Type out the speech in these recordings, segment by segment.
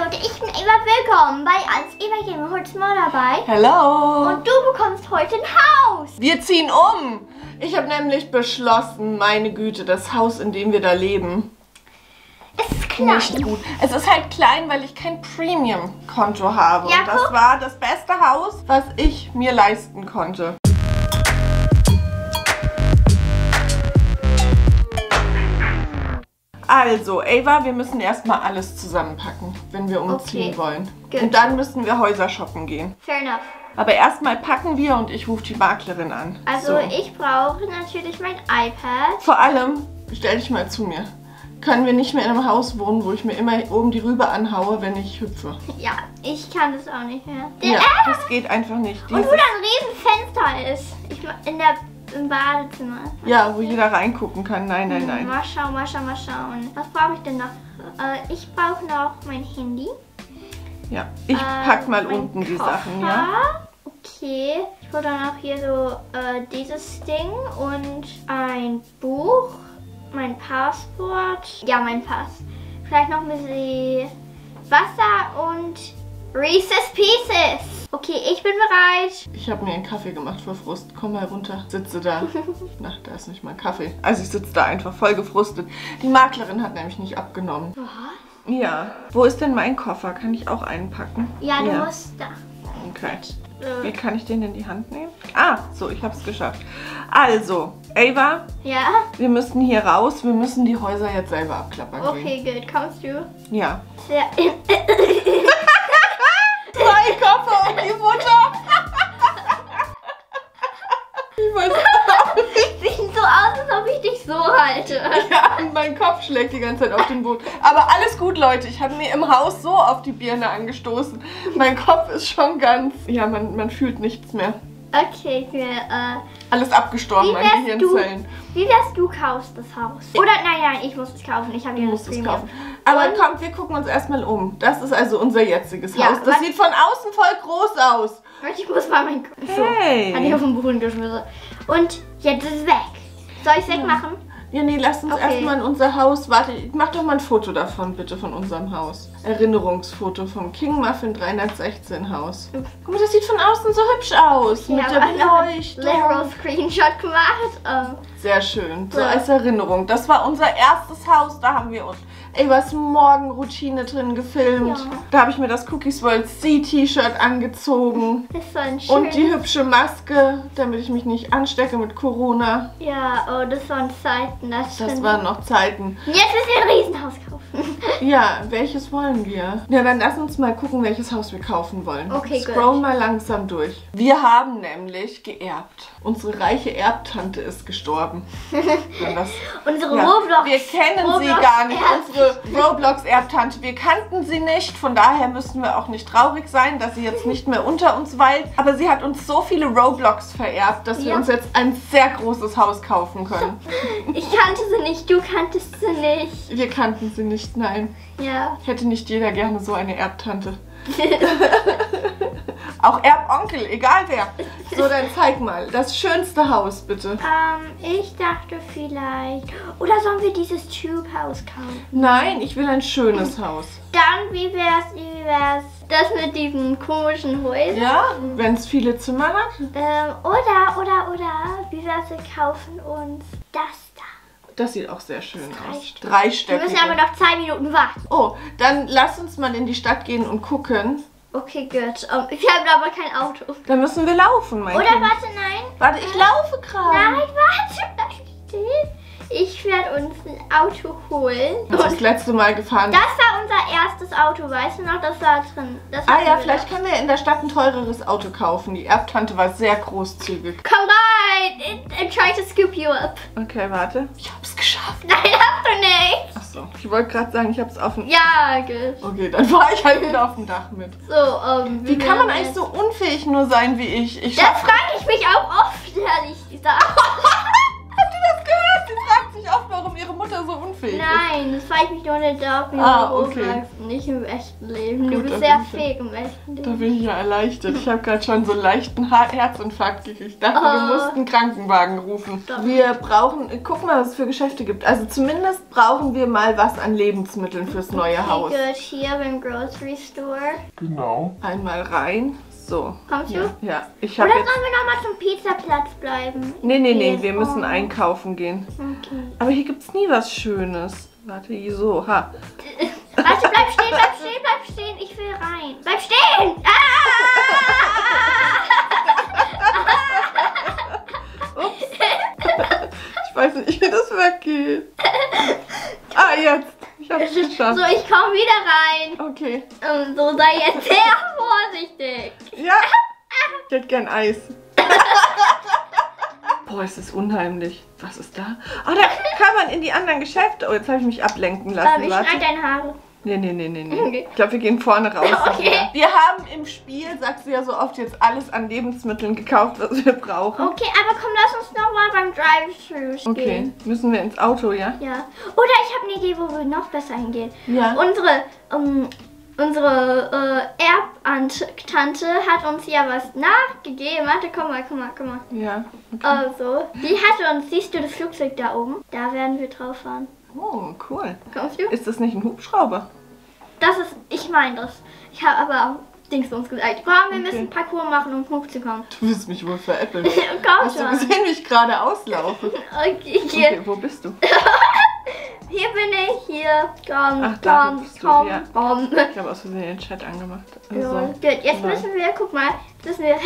Hey Leute, ich bin Eva, willkommen bei Alles Ava Gaming. Heute ist Maul dabei. Hello. Und du bekommst heute ein Haus. Wir ziehen um. Ich habe nämlich beschlossen, meine Güte, das Haus, in dem wir da leben. Es ist klein. Nicht gut. Es ist halt klein, weil ich kein Premium-Konto habe. Ja, und das war das beste Haus, was ich mir leisten konnte. Also, Ava, wir müssen erstmal alles zusammenpacken, wenn wir umziehen wollen. Good. Und dann müssen wir Häuser shoppen gehen. Fair enough. Aber erstmal packen wir und ich rufe die Maklerin an. Also, ich brauche natürlich mein iPad. Vor allem, stell dich mal zu mir. Können wir nicht mehr in einem Haus wohnen, wo ich mir immer oben die Rübe anhaue, wenn ich hüpfe? Ja, ich kann das auch nicht mehr. Ja, das geht einfach nicht. Und wo da ein Riesenfenster ist. Im Badezimmer. Ja, wo jeder reingucken kann. Nein, nein, nein. Mal schauen, mal schauen, mal schauen. Was brauche ich denn noch? Ich brauche noch mein Handy. Ja, ich pack mal unten die Sachen. Ja. Okay. Ich brauche dann auch hier so dieses Ding und ein Buch, mein Passport. Ja, mein Pass. Vielleicht noch ein bisschen Wasser und Reese's Pieces. Okay, ich bin bereit. Ich habe mir einen Kaffee gemacht vor Frust. Komm mal runter. Sitze da. Na, da ist nicht mal Kaffee. Also ich sitze da einfach voll gefrustet. Die Maklerin hat nämlich nicht abgenommen. Was? Ja. Wo ist denn mein Koffer? Kann ich auch einen packen? Ja, du musst da. Okay. Wie kann ich den in die Hand nehmen? Ah, so, ich habe es geschafft. Also, Ava. Ja? Wir müssen hier raus. Wir müssen die Häuser jetzt selber abklappern. Okay, gut. Kommst du? Ja. Ja. Zwei Koffer und die Mutter. Ich weiß nicht. Sieht so aus, als ob ich dich so halte. Ja, und mein Kopf schlägt die ganze Zeit auf den Boden. Aber alles gut, Leute. Ich habe mir im Haus so auf die Birne angestoßen. Mein Kopf ist schon ganz... Ja, man fühlt nichts mehr. Okay, alles abgestorben an Gehirnzellen. Wie wärst du, kaufst das Haus? Oder nein, ich muss es kaufen. Ich habe ja das Premium. Aber komm, wir gucken uns erstmal um. Das ist also unser jetziges Haus. Das sieht von außen voll groß aus. Ich muss mal meinen Kopf an die auf den Boden geschmissen. Und jetzt ist es weg. Soll ich es wegmachen? Ja, nee, lass uns erstmal in unser Haus. Warte, mach doch mal ein Foto davon, bitte, von unserem Haus. Erinnerungsfoto vom King Muffin 316 Haus. Guck mal, das sieht von außen so hübsch aus. Ja, mit der Beleuchtung. Ich habe einen Screenshot gemacht. Sehr schön, so als Erinnerung. Das war unser erstes Haus, da haben wir uns Evas Morgenroutine drin gefilmt. Ja. Da habe ich mir das Cookies World C-T-Shirt angezogen. Das war ein schönes... Und die hübsche Maske, damit ich mich nicht anstecke mit Corona. Ja, oh, das waren Zeiten. Das waren noch Zeiten. Jetzt müssen wir ein Riesenhaus kaufen. Ja, welches wollen wir? Ja, dann lass uns mal gucken, welches Haus wir kaufen wollen. Okay, Scroll mal langsam durch. Wir haben nämlich geerbt. Unsere reiche Erbtante ist gestorben. Unsere Roblox. Wir kennen Roblox sie gar nicht. Roblox-Erbtante. Wir kannten sie nicht, von daher müssen wir auch nicht traurig sein, dass sie jetzt nicht mehr unter uns weilt. Aber sie hat uns so viele Roblox vererbt, dass wir uns jetzt ein sehr großes Haus kaufen können. Ich kannte sie nicht, du kanntest sie nicht. Wir kannten sie nicht, nein. Ja. Hätte nicht jeder gerne so eine Erbtante. Auch Erbonkel, egal wer. So, dann zeig mal. Das schönste Haus, bitte. Ich dachte vielleicht... Oder sollen wir dieses Tube-Haus kaufen? Nein, ich will ein schönes Haus. Dann, wie wär's das mit diesen komischen Häusern? Ja, wenn es viele Zimmer hat. Oder, wie wär's, wir kaufen uns das. Das sieht auch sehr schön aus. Dreistöckig. Wir müssen aber noch 2 Minuten warten. Oh, dann lass uns mal in die Stadt gehen und gucken. Okay, gut. Ich habe aber kein Auto. Dann müssen wir laufen, mein Kind. Oder warte, nein. Warte, ich laufe gerade. Nein, warte. Ich werde uns ein Auto holen. Das ist das letzte Mal gefahren. Das war unser erstes Auto, weißt du noch? Das war drin. Das war vielleicht können wir in der Stadt ein teureres Auto kaufen. Die Erbtante war sehr großzügig. Komm rein! I'm trying to scoop you up. Okay, warte. Ich hab's geschafft. Nein, hast du nicht. Achso, ich wollte gerade sagen, ich hab's auf dem... Ja, gut. Okay, dann war ich halt wieder auf dem Dach mit. So, wie kann man eigentlich so unfähig nur sein wie ich? Da frage ich mich auch oft, ehrlich gesagt. Hast du das gehört? Sie fragt sich oft, warum ihre Mutter so unfähig ist. Nein, das zeigt mich doch nicht auf, wie nicht im echten Leben. Gut, du bist sehr fähig im echten Leben. Da bin ich ja erleichtert. Ich habe gerade schon so einen leichten Herzinfarkt gekriegt. Ich dachte, wir mussten einen Krankenwagen rufen. Stop. Wir brauchen, guck mal, was es für Geschäfte gibt. Also zumindest brauchen wir mal was an Lebensmitteln fürs neue Haus. Gut, hier beim Grocery Store. Genau. Einmal rein. So. Kommst du? Ja. Ich habe. Oder sollen wir nochmal zum Pizzaplatz bleiben? Nee, nee, nee, wir müssen einkaufen gehen. Okay. Aber hier gibt es nie was Schönes. Warte, so, Warte, bleib stehen, bleib stehen, bleib stehen. Ich will rein. Bleib stehen! Ah! Ups. Ich weiß nicht, wie das weggeht. Ah, jetzt. Ich hab's geschafft. So, ich komm wieder rein. Okay. So, sei jetzt sehr vorsichtig. Ja. Ich hätte gern Eis. Boah, es ist unheimlich. Was ist da? Ah, da kann man in die anderen Geschäfte. Oh, jetzt habe ich mich ablenken lassen. Aber ich schneide deine Haare. Nee, nee, nee, nee, nee. Okay. Ich glaube, wir gehen vorne raus. Okay. Wir haben im Spiel, sagst du ja so oft, jetzt alles an Lebensmitteln gekauft, was wir brauchen. Okay, aber komm, lass uns nochmal beim Drive-Thru gehen. Okay, müssen wir ins Auto, ja? Ja. Oder ich habe eine Idee, wo wir noch besser hingehen. Ja. Unsere Erbtante hat uns ja was nachgegeben. Warte, komm mal, komm mal, komm mal. Ja, okay. Also, die hat uns, siehst du das Flugzeug da oben? Da werden wir drauf fahren. Oh, cool. Kommst du? Ist das nicht ein Hubschrauber? Das ist, ich meine das. Ich habe aber auch Dingsbums gesagt. Komm, wir müssen Parcours machen, um hochzukommen. Du willst mich wohl veräppeln. Komm Hast schon. Hast du gesehen, wie ich gerade auslaufe? Okay, wo bist du? Hier bin ich, hier. Komm, komm. Ich habe aus Versehen den Chat angemacht. Also, ja. Gut, jetzt müssen wir, guck mal, jetzt müssen wir,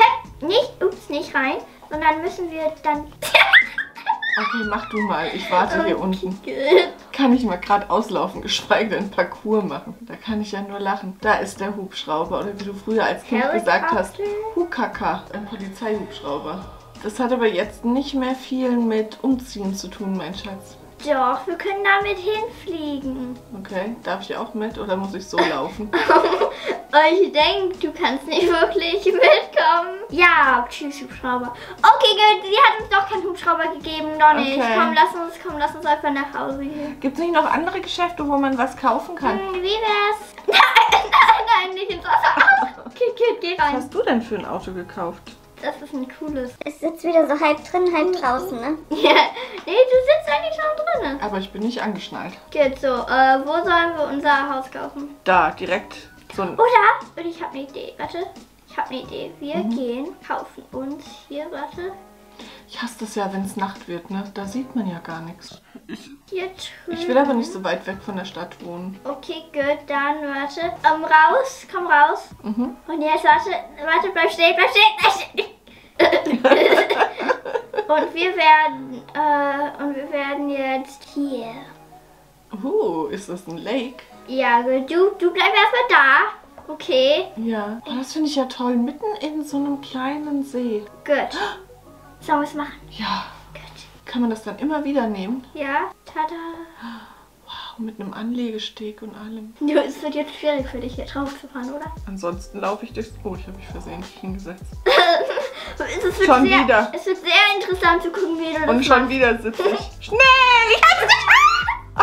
nicht rein, sondern müssen wir dann... Okay, mach du mal. Ich warte hier unten. Kann ich mal gerade auslaufen, geschweige denn Parcours machen. Da kann ich ja nur lachen. Da ist der Hubschrauber. Oder wie du früher als Kind gesagt hast, Hukaka, ein Polizeihubschrauber. Das hat aber jetzt nicht mehr viel mit Umziehen zu tun, mein Schatz. Doch, wir können damit hinfliegen. Okay, darf ich auch mit oder muss ich so laufen? Ich denke, du kannst nicht wirklich mitkommen. Ja, tschüss Hubschrauber. Okay, gut, sie hat uns doch keinen Hubschrauber gegeben, noch nicht. Okay. Komm, lass uns einfach nach Hause gehen. Gibt es nicht noch andere Geschäfte, wo man was kaufen kann? Wie wär's? Nein, nicht ins Wasser. Okay, gut, geh rein. Was hast du denn für ein Auto gekauft? Das ist ein cooles. Es sitzt wieder so halb drin, halb draußen, ne? Ja. Nee, du sitzt eigentlich schon drin. Aber ich bin nicht angeschnallt. Geht so. Wo sollen wir unser Haus kaufen? Da, direkt. So ein Oder, ich habe eine Idee. Warte, ich habe eine Idee. Wir gehen, kaufen uns hier, warte. Ich hasse das ja, wenn es Nacht wird, ne? Da sieht man ja gar nichts. Ich will aber nicht so weit weg von der Stadt wohnen. Okay, gut, dann warte. Raus, komm raus. Und jetzt warte, bleib stehen, bleib stehen. Bleib stehen. Und wir werden jetzt hier. Oh, ist das ein Lake? Ja, gut, du bleib erstmal da. Okay. Ja, das finde ich ja toll, mitten in so einem kleinen See. Gut. Sollen wir es machen? Ja. Gut. Kann man das dann immer wieder nehmen? Ja. Tada. Wow, mit einem Anlegesteg und allem. Ja, es wird jetzt schwierig für dich, hier drauf zu fahren, oder? Ansonsten laufe ich durchs... Oh, ich habe mich versehentlich hingesetzt. Es wird sehr interessant zu gucken, wie du Und schon wieder sitze ich. Schnell! Ich hab's geschafft!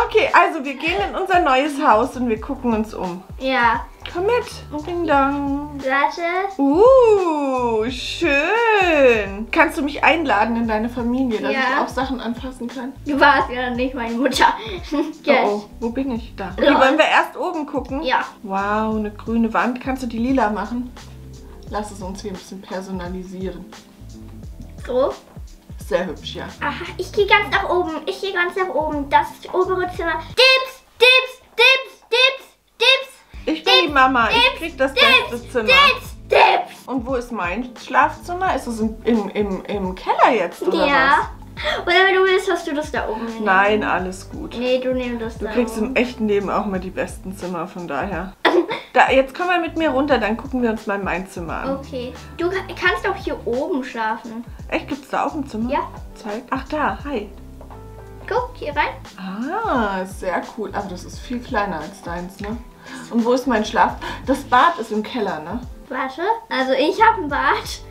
Okay, also wir gehen in unser neues Haus und wir gucken uns um. Ja. Komm mit. Ding dong. Warte. Schön. Kannst du mich einladen in deine Familie, dass ich auch Sachen anfassen kann? Du warst ja nicht meine Mutter. Oh, wo bin ich? Da. Okay, wollen wir erst oben gucken? Ja. Wow, eine grüne Wand. Kannst du die lila machen? Lass es uns hier ein bisschen personalisieren. So? Sehr hübsch, ja. Aha, ich gehe ganz nach oben. Ich gehe ganz nach oben. Das ist das obere Zimmer. Dips, dips, dips, dips, dips. Ich bin die Mama, ich krieg das beste Zimmer. Und wo ist mein Schlafzimmer? Ist es im Keller jetzt, oder was? Oder wenn du willst, hast du das da oben. Nein, alles gut. Nee, du nimmst das da oben. Du kriegst im echten Leben auch mal die besten Zimmer, von daher. Jetzt komm mal mit mir runter, dann gucken wir uns mal mein Zimmer an. Okay. Du kannst auch hier oben schlafen. Echt, gibt's da auch ein Zimmer? Ja. Zeig. Ach da, hi. Guck, hier rein. Ah, sehr cool. Aber das ist viel kleiner als deins, ne? Und wo ist mein Schlaf? Das Bad ist im Keller, ne? Warte, also ich habe ein Bad.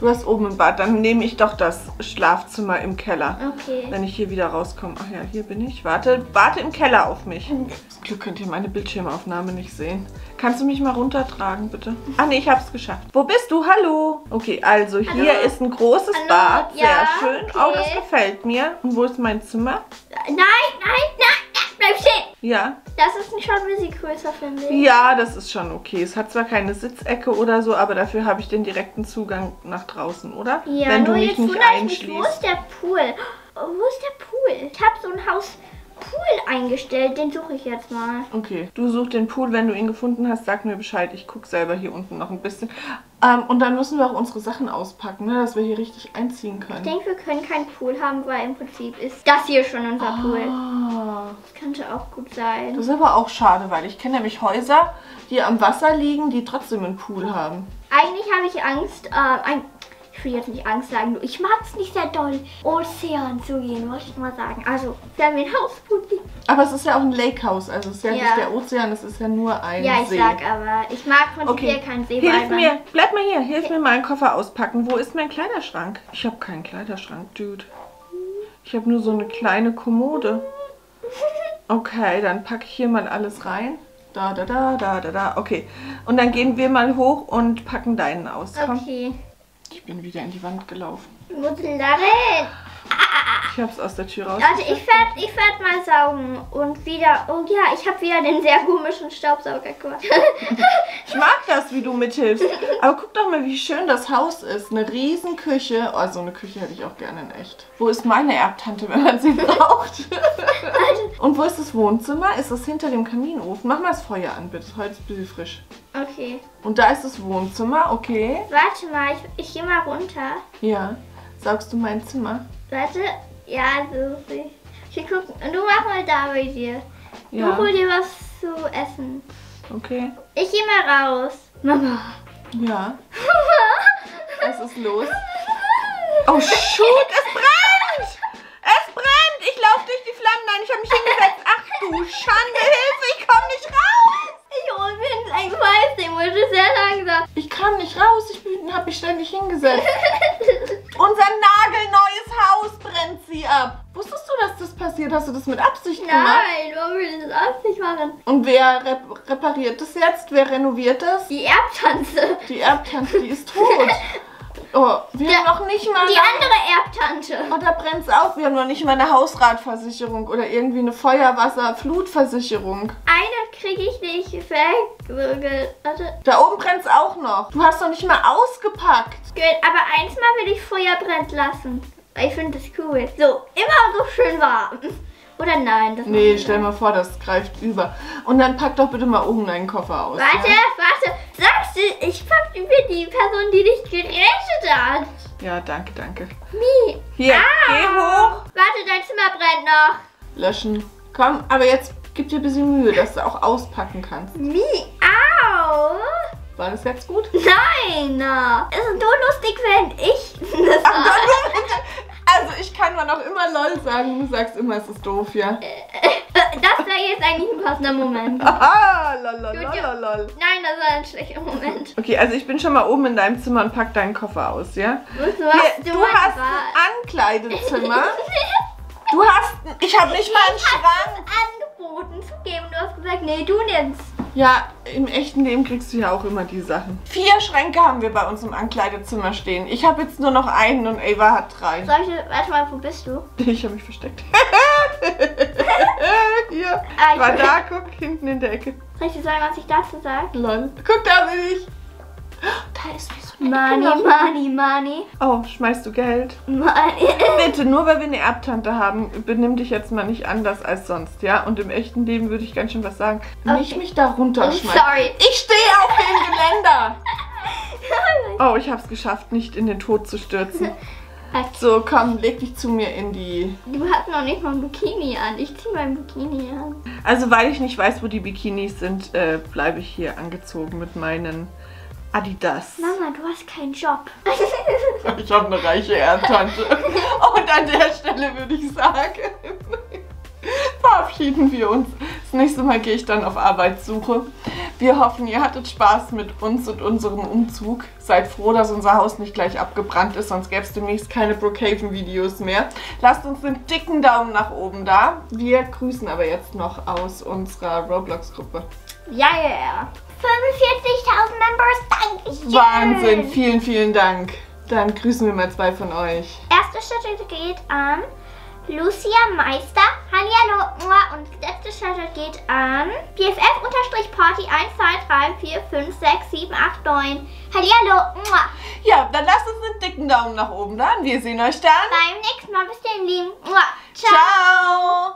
Du hast oben ein Bad, dann nehme ich doch das Schlafzimmer im Keller. Okay. Wenn ich hier wieder rauskomme. Ach ja, hier bin ich. Warte im Keller auf mich. Zum Glück könnt ihr meine Bildschirmaufnahme nicht sehen. Kannst du mich mal runtertragen, bitte? Ach nee, ich hab's geschafft. Wo bist du? Hallo. Okay, also hier ist ein großes Bad. Ja, sehr schön. Okay. Auch das gefällt mir. Und wo ist mein Zimmer? Nein, nein, nein. Bleib stehen. Ja. Das ist schon ein bisschen größer, finde ich. Ja, das ist schon okay. Es hat zwar keine Sitzecke oder so, aber dafür habe ich den direkten Zugang nach draußen, oder? Ja, wenn du mich nicht einschließt. Wo ist der Pool? Wo ist der Pool? Ich habe so ein Pool eingestellt, den suche ich jetzt mal. Okay, du such den Pool, wenn du ihn gefunden hast, sag mir Bescheid. Ich gucke selber hier unten noch ein bisschen. Und dann müssen wir auch unsere Sachen auspacken, ne, dass wir hier richtig einziehen können. Ich denke, wir können keinen Pool haben, weil im Prinzip ist das hier schon unser Pool. Das könnte auch gut sein. Das ist aber auch schade, weil ich kenne nämlich Häuser, die am Wasser liegen, die trotzdem einen Pool haben. Eigentlich habe ich Angst, ich will jetzt nicht Angst sagen, nur ich mag es nicht sehr doll, Ozean zu gehen, wollte ich mal sagen. Also, wir haben ein Hauspool. Aber es ist ja auch ein Lakehouse, also es ist ja, nicht der Ozean, es ist ja nur ein See. Ja, ich sag aber, ich mag von hier keinen See. Hilf mir, bleib mal hier, hilf mir mal einen Koffer auspacken. Wo ist mein Kleiderschrank? Ich habe keinen Kleiderschrank, Dude. Ich habe nur so eine kleine Kommode. Okay, dann packe ich hier mal alles rein. Da, da, da, da, da, da. Okay, und dann gehen wir mal hoch und packen deinen aus. Komm. Okay. Ich bin wieder in die Wand gelaufen. Mutterin! Ich hab's aus der Tür raus. Also ich werd mal saugen und wieder. Oh ja, ich habe wieder den sehr komischen Staubsauger gemacht. Ich mag das, wie du mithilfst. Aber guck doch mal, wie schön das Haus ist. Eine riesen Küche. Oh, so eine Küche hätte ich auch gerne in echt. Wo ist meine Erbtante, wenn man sie braucht? Und wo ist das Wohnzimmer? Ist das hinter dem Kaminofen? Mach mal das Feuer an, bitte. Heute ist ein bisschen frisch. Okay. Und da ist das Wohnzimmer, okay. Warte mal, ich gehe mal runter. Ja. Saugst du mein Zimmer? Warte. Ja, so. Ich guck. Und du mach mal da bei dir. Ja. Du hol dir was zu essen. Okay. Ich gehe mal raus. Mama. Ja. Was ist los? Oh, shoot, es brennt! Es brennt! Ich laufe durch die Flammen. Nein, ich habe mich hingesetzt. Ach du Schande, Hilfe, ich komme nicht raus! Ich hol mir ein weißes Ding, weil du sehr langsam. Ich kann nicht raus, ich habe mich ständig hingesetzt. Unser nagelneues Haus brennt sie ab. Wusstest du, dass das passiert? Hast du das mit Absicht gemacht? Nein, warum will ich das Absicht machen? Und wer repariert das jetzt? Wer renoviert das? Die Erbtante. Die Erbtante, die ist tot. Oh, wir haben noch nicht mal... Die andere Erbtante. Oh, da brennt es auf. Wir haben noch nicht mal eine Hausratversicherung oder irgendwie eine Feuerwasser-Flutversicherung. Eine kriege ich nicht weg. Da oben brennt es auch noch. Du hast noch nicht mal ausgepackt. Gut, aber eins mal will ich Feuer brennt lassen. Ich finde das cool. So, immer so schön warm. Oder nein? Das nee, stell mal vor, das greift über. Und dann pack doch bitte mal oben deinen Koffer aus. Warte, warte. Sagst du, ich pack über die Person, die dich gerettet hat. Ja, danke, danke. Mie. Hier, geh hoch. Warte, dein Zimmer brennt noch. Löschen. Komm, aber jetzt gib dir ein bisschen Mühe, dass du auch auspacken kannst. Mie, au. War das jetzt gut? Nein. Es ist nur lustig, wenn ich das Also ich kann mal noch immer LOL sagen, du sagst immer, es ist doof, ja. Das war jetzt eigentlich ein passender Moment. Ah, lol, lol, lol, lol. Nein, das war ein schlechter Moment. Okay, also ich bin schon mal oben in deinem Zimmer und pack deinen Koffer aus, ja? Du hast ein Ankleidezimmer. Du hast... Ich habe nicht mal einen Schrank. Ich habe angeboten zu geben und du hast gesagt, nee, du nimmst. Ja, im echten Leben kriegst du ja auch immer die Sachen. 4 Schränke haben wir bei uns im Ankleidezimmer stehen. Ich habe jetzt nur noch einen und Ava hat 3. Warte mal, wo bist du? Ich habe mich versteckt. Hier, ich war da, guck, hinten in der Ecke. Soll ich dir sagen, was ich dazu sage? Lol. Guck, da bin ich. Da ist wie so eine Money, Money, Money. Oh, schmeißt du Geld? Money. Bitte, nur weil wir eine Erbtante haben, benimm dich jetzt mal nicht anders als sonst, ja? Und im echten Leben würde ich ganz schön was sagen. Okay. Nicht mich da runterschmeißen. Sorry. Ich stehe auf dem Geländer. Oh, ich hab's geschafft, nicht in den Tod zu stürzen. Okay. So, komm, leg dich zu mir in die... Du hast noch nicht mal ein Bikini an. Ich zieh mein Bikini an. Also, weil ich nicht weiß, wo die Bikinis sind, bleibe ich hier angezogen mit meinen... Adidas. Mama, du hast keinen Job. Ich habe eine reiche Erbtante. Und an der Stelle würde ich sagen, verabschieden wir uns. Das nächste Mal gehe ich dann auf Arbeitssuche. Wir hoffen, ihr hattet Spaß mit uns und unserem Umzug. Seid froh, dass unser Haus nicht gleich abgebrannt ist, sonst gäbe es demnächst keine Brookhaven-Videos mehr. Lasst uns einen dicken Daumen nach oben da. Wir grüßen aber jetzt noch aus unserer Roblox-Gruppe. Ja, yeah, yeah. 45.000 Members, danke schön. Wahnsinn, vielen, vielen Dank. Dann grüßen wir mal zwei von euch. Erste Staffel geht an Lucia Meister, Hallihallo, und letzte Staffel geht an BFF_Party 1, 2, 3, 4, 5, 6, 7, 8, 9. Hallihallo, ja, dann lasst uns einen dicken Daumen nach oben da. Wir sehen euch dann beim nächsten Mal. Bis dann, lieben. Ciao. Ciao.